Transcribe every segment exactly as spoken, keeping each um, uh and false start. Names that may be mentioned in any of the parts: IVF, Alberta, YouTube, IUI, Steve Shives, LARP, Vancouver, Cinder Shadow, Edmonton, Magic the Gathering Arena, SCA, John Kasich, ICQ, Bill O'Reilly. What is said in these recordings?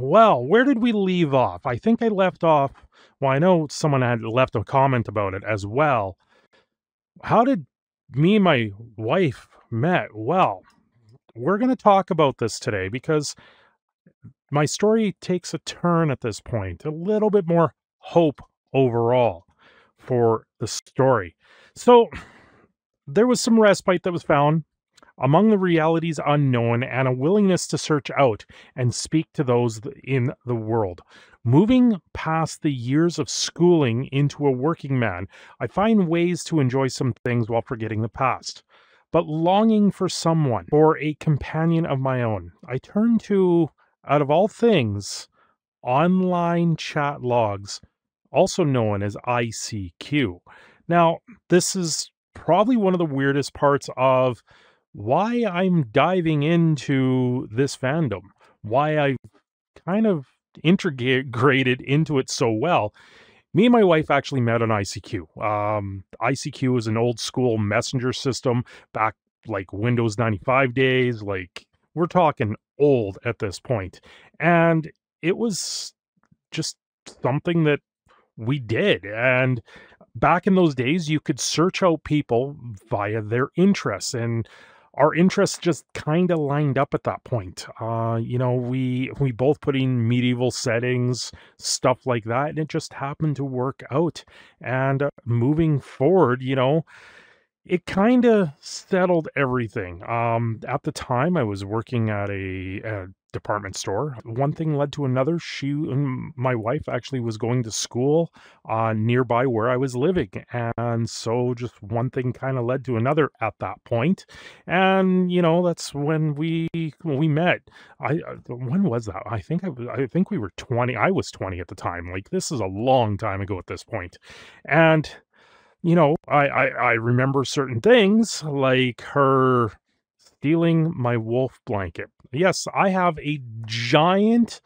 well, where did we leave off? I think I left off, well, I know someone had left a comment about it as well. How did me and my wife met? Well, we're going to talk about this today because my story takes a turn at this point, a little bit more hope overall for the story. So there was some respite that was found among the realities unknown and a willingness to search out and speak to those in the world. Moving past the years of schooling into a working man, I find ways to enjoy some things while forgetting the past, but longing for someone, for a companion of my own. I turn to, out of all things, online chat logs, also known as I C Q. Now, this is probably one of the weirdest parts of why I'm diving into this fandom, why I kind of integrated into it so well. Me and my wife actually met on I C Q. Um, I C Q was an old school messenger system back like Windows ninety-five days. Like, we're talking old at this point. And it was just something that we did. And back in those days, you could search out people via their interests, and our interests just kind of lined up at that point. Uh, you know, we we both put in medieval settings, stuff like that, and it just happened to work out. And uh, moving forward, you know, it kind of settled everything. Um, at the time, I was working at a, a department store. One thing led to another. She, my wife, actually was going to school uh, nearby where I was living. And so just one thing kind of led to another at that point. And, you know, that's when we we met. I when was that? I think I, I think we were twenty. I was twenty at the time. Like, this is a long time ago at this point. And you know, I, I, I remember certain things, like her stealing my wolf blanket. Yes, I have a giant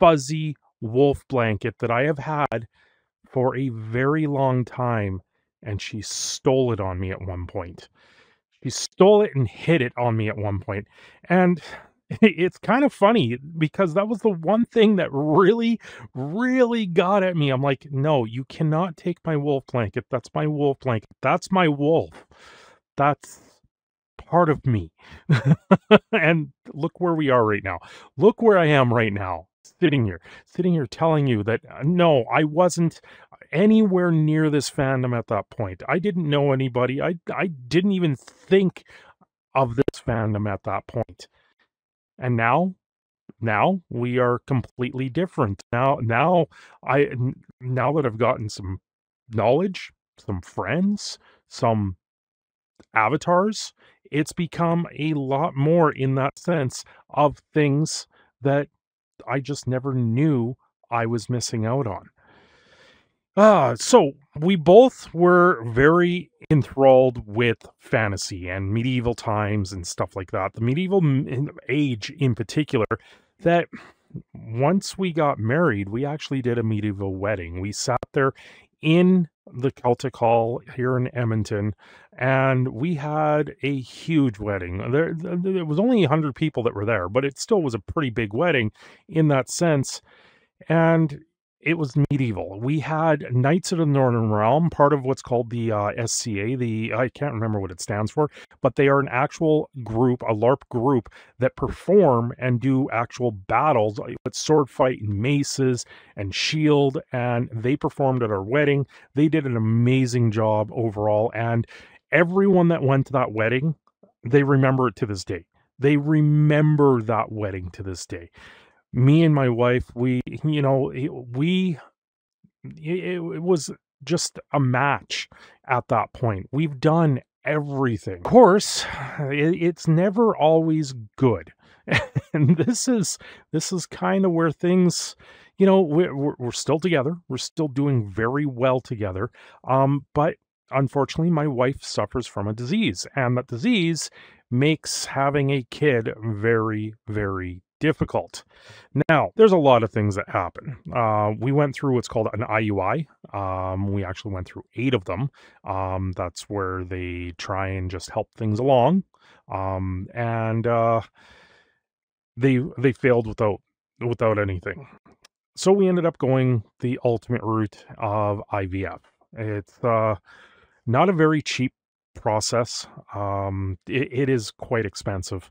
fuzzy wolf blanket that I have had for a very long time, and she stole it on me at one point. She stole it and hid it on me at one point. And it's kind of funny because that was the one thing that really, really got at me. I'm like, no, you cannot take my wolf blanket. That's my wolf blanket. That's my wolf. That's part of me. And look where we are right now. Look where I am right now, sitting here, sitting here telling you that, uh, no, I wasn't anywhere near this fandom at that point. I didn't know anybody. I, I didn't even think of this fandom at that point. And now, now we are completely different. Now, now I, now that I've gotten some knowledge, some friends, some avatars, it's become a lot more in that sense of things that I just never knew I was missing out on. Uh, so we both were very enthralled with fantasy and medieval times and stuff like that. The medieval age in particular, that once we got married, we actually did a medieval wedding. We sat there in the Celtic Hall here in Edmonton, and we had a huge wedding. There, there was only one hundred people that were there, but it still was a pretty big wedding in that sense. And it was medieval. We had Knights of the Northern Realm, part of what's called the uh, S C A. The I can't remember what it stands for, but they are an actual group, a LARP group that perform and do actual battles with sword fight and maces and shield. And they performed at our wedding. They did an amazing job overall. And everyone that went to that wedding, they remember it to this day. They remember that wedding to this day. Me and my wife, we, you know, we, it, it was just a match at that point. We've done everything. Of course, it, it's never always good. And this is, this is kind of where things, you know, we're, we're still together. We're still doing very well together. Um, but unfortunately, my wife suffers from a disease, and that disease makes having a kid very, very difficult. Now, there's a lot of things that happen. Uh, we went through what's called an I U I. Um, we actually went through eight of them. Um, that's where they try and just help things along. Um, and uh, they, they failed without without anything. So we ended up going the ultimate route of I V F. It's uh, not a very cheap process. Um, it, it is quite expensive,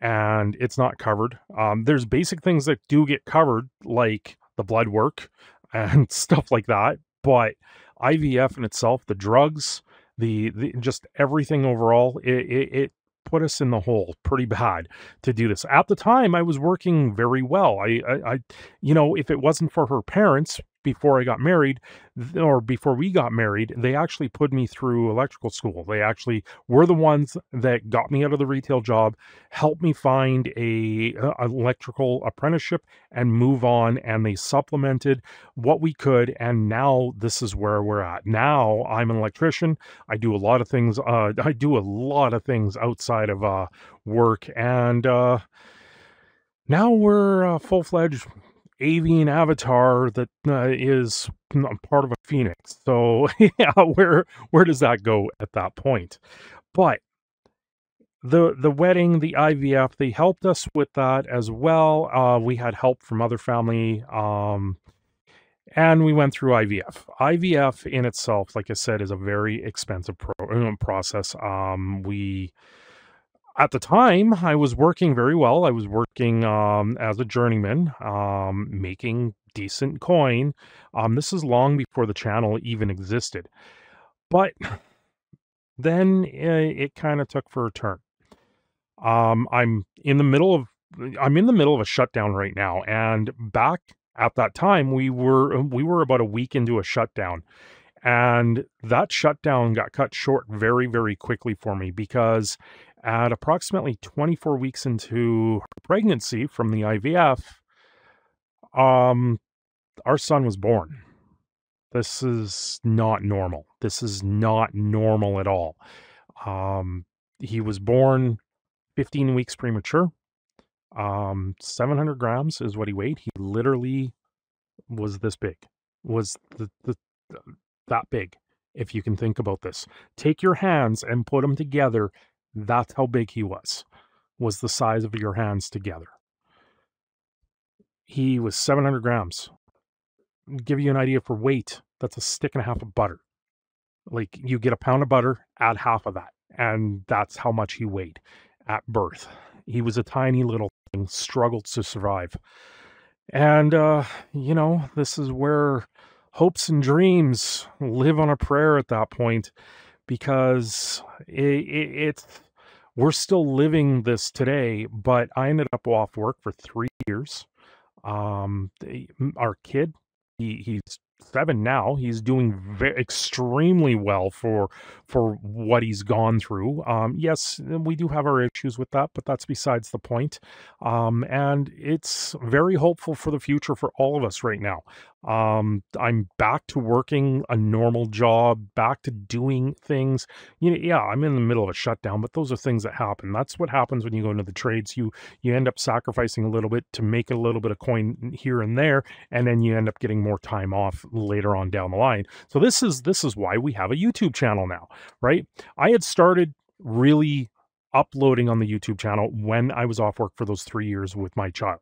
and it's not covered. Um, there's basic things that do get covered, like the blood work and stuff like that. But I V F in itself, the drugs, the, the just everything overall, it, it, it put us in the hole pretty bad to do this. At the time, I was working very well. I, I, I you know, if it wasn't for her parents before I got married, or before we got married, they actually put me through electrical school. They actually were the ones that got me out of the retail job, helped me find a, a electrical apprenticeship and move on. And they supplemented what we could. And now this is where we're at. Now I'm an electrician. I do a lot of things. Uh, I do a lot of things outside of uh, work. And uh, now we're uh, full-fledged avian avatar that uh, is part of a phoenix. So yeah, where where does that go at that point? But the the wedding, the I V F, they helped us with that as well. Uh, we had help from other family, um, and we went through I V F. I V F in itself, like I said, is a very expensive pro process. Um, we. At the time, I was working very well. I was working um, as a journeyman, um, making decent coin. Um, this is long before the channel even existed. But then it, it kind of took for a turn. Um, I'm in the middle of I'm in the middle of a shutdown right now. And back at that time, we were we were about a week into a shutdown. And that shutdown got cut short very, very quickly for me, because at approximately twenty-four weeks into her pregnancy from the I V F, um, our son was born. This is not normal. This is not normal at all. Um, he was born fifteen weeks premature. Um, seven hundred grams is what he weighed. He literally was this big, was the, the, that big. If you can think about this, take your hands and put them together. That's how big he was, was the size of your hands together. He was seven hundred grams. Give you an idea for weight. That's a stick and a half of butter. Like, you get a pound of butter, add half of that. And that's how much he weighed at birth. He was a tiny little thing, struggled to survive. And, uh, you know, this is where hopes and dreams live on a prayer at that point. Because it, it, it's, we're still living this today, but I ended up off work for three years. Um, they, our kid, he, he's seven now. He's doing very, extremely well for for what he's gone through. Um, yes, we do have our issues with that, but that's besides the point. Um, and it's very hopeful for the future for all of us right now. Um, I'm back to working a normal job, back to doing things. You know, yeah, I'm in the middle of a shutdown, but those are things that happen. That's what happens when you go into the trades. You, you end up sacrificing a little bit to make a little bit of coin here and there, and then you end up getting more time off later on down the line. So this is, this is why we have a YouTube channel now, right? I had started really uploading on the YouTube channel when I was off work for those three years with my child.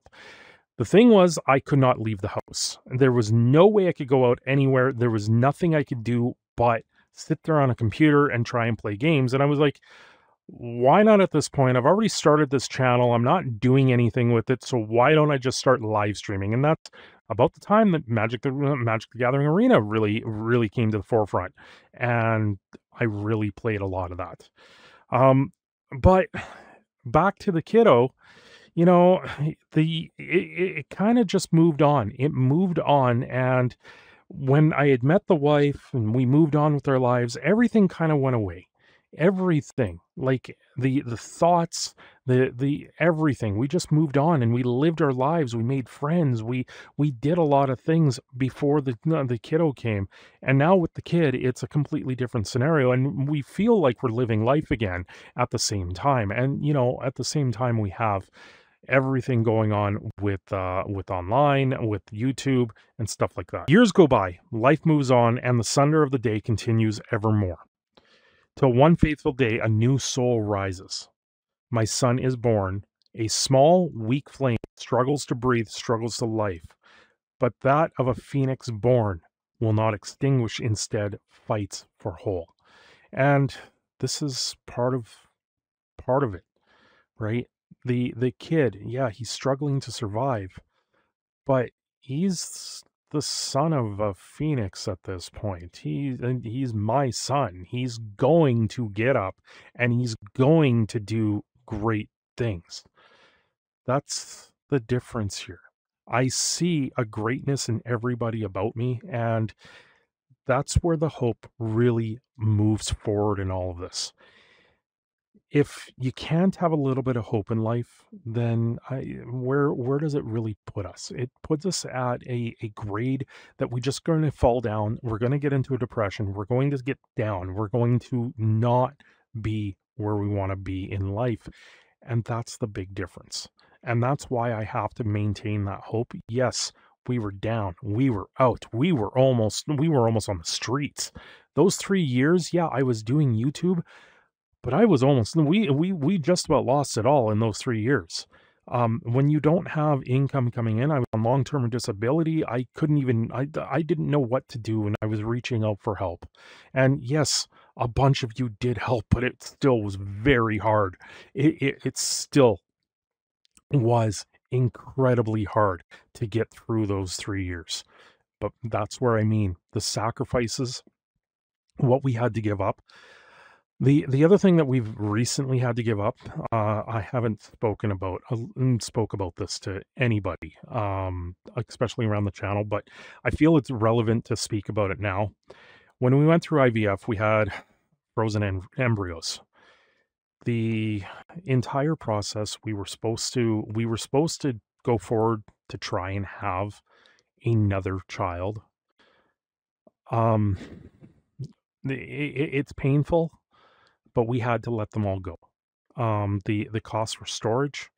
The thing was, I could not leave the house. There was no way I could go out anywhere. There was nothing I could do but sit there on a computer and try and play games. And I was like, why not at this point? I've already started this channel. I'm not doing anything with it. So why don't I just start live streaming? And that's about the time that Magic the, Magic the Gathering Arena really, really came to the forefront. And I really played a lot of that. Um, but back to the kiddo. You know, the it, it kind of just moved on. It moved on. And when I had met the wife and we moved on with our lives, everything kind of went away. Everything, like the the thoughts, the the everything. We just moved on and we lived our lives. We made friends. We we did a lot of things before the the kiddo came. And now with the kid, it's a completely different scenario. And we feel like we're living life again at the same time. And you know, at the same time, we have everything going on with uh with online, with YouTube and stuff like that. Years go by, life moves on, and the thunder of the day continues evermore. Till one fateful day, a new soul rises. My son is born, A small, weak flame struggles to breathe, struggles to life, but that of a phoenix born will not extinguish, instead fights for whole. And this is part of, part of it, right? The, the kid, yeah, he's struggling to survive, but he's the son of a phoenix at this point. He, he's my son. He's going to get up and he's going to do great things. That's the difference here. I see a greatness in everybody about me, and that's where the hope really moves forward in all of this. If you can't have a little bit of hope in life, then I, where where does it really put us? It puts us at a, a grade that we're just going to fall down. We're going to get into a depression. We're going to get down. We're going to not be where we want to be in life. And that's the big difference. And that's why I have to maintain that hope. Yes, we were down. We were out. We were almost, we were almost on the streets. Those three years, yeah, I was doing YouTube, but I was almost, we, we, we just about lost it all in those three years. Um, when you don't have income coming in, I was on long-term disability. I couldn't even, I, I didn't know what to do, and I was reaching out for help. And yes, a bunch of you did help, but it still was very hard. It, it, it still was incredibly hard to get through those three years. But that's where I mean, the sacrifices, what we had to give up. The, the other thing that we've recently had to give up, uh, I haven't spoken about, uh, spoke about this to anybody, um, especially around the channel, but I feel it's relevant to speak about it now. When we went through I V F, we had frozen em embryos. The entire process, we were supposed to, we were supposed to go forward to try and have another child. Um, it, it, it's painful, but we had to let them all go. Um, the, the costs for storage,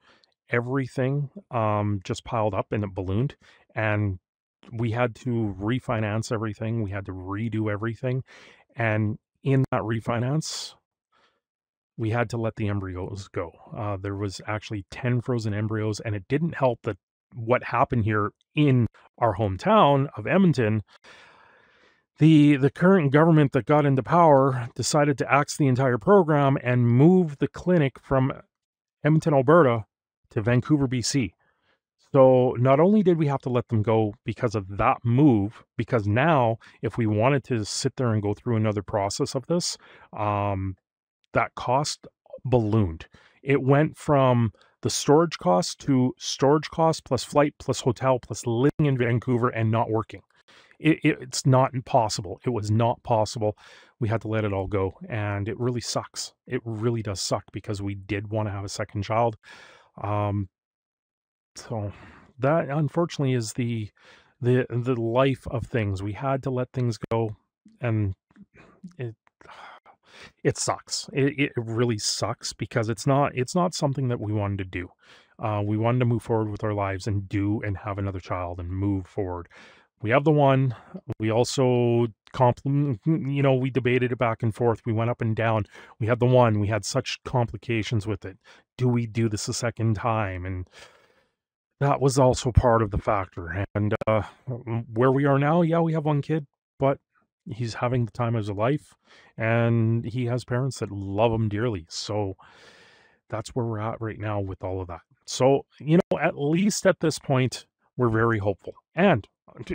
everything, um, just piled up and it ballooned, and we had to refinance everything. We had to redo everything. And in that refinance, we had to let the embryos go. Uh, there was actually ten frozen embryos, and it didn't help that what happened here in our hometown of Edmonton, The, the current government that got into power decided to axe the entire program and move the clinic from Edmonton, Alberta to Vancouver, B C. So not only did we have to let them go because of that move, because now if we wanted to sit there and go through another process of this, um, that cost ballooned. It went from the storage cost to storage cost plus flight plus hotel plus living in Vancouver and not working. It, it, it's not impossible. It was not possible. We had to let it all go. And it really sucks. It really does suck, because we did want to have a second child. Um, so that unfortunately is the, the, the life of things. We had to let things go, and it, it sucks. It, it really sucks, because it's not, it's not something that we wanted to do. Uh, we wanted to move forward with our lives and do, and have another child and move forward. We have the one. We also, compl- you know, we debated it back and forth. We went up and down. We had the one. We had such complications with it. Do we do this a second time? And that was also part of the factor. And uh, where we are now, yeah, we have one kid, but he's having the time of his life, and he has parents that love him dearly. So that's where we're at right now with all of that. So, you know, at least at this point, we're very hopeful. And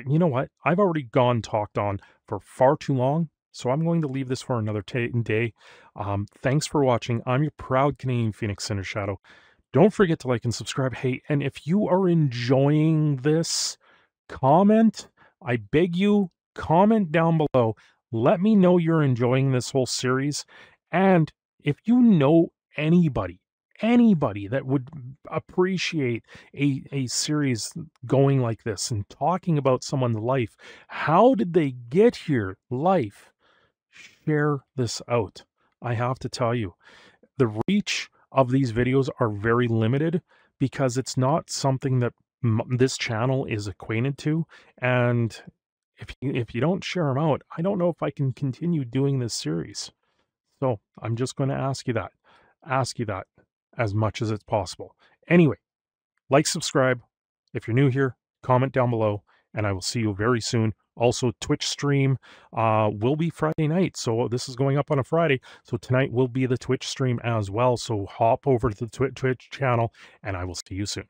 you know what? I've already gone talked on for far too long, so I'm going to leave this for another day. Um, thanks for watching. I'm your proud Canadian Phoenix, Cinder Shadow. Don't forget to like and subscribe. Hey, and if you are enjoying this, comment. I beg you, comment down below. Let me know you're enjoying this whole series. And if you know anybody, anybody that would appreciate a, a series going like this and talking about someone's life, how did they get here, life, share this out. I have to tell you, the reach of these videos are very limited, because it's not something that m this channel is acquainted to. And if you, if you don't share them out, I don't know if I can continue doing this series. So I'm just going to ask you that, ask you that. as much as it's possible. Anyway, like, subscribe. If you're new here, comment down below, and I will see you very soon. Also, Twitch stream uh, will be Friday night. So this is going up on a Friday. So tonight will be the Twitch stream as well. So hop over to the Twitch channel, and I will see you soon.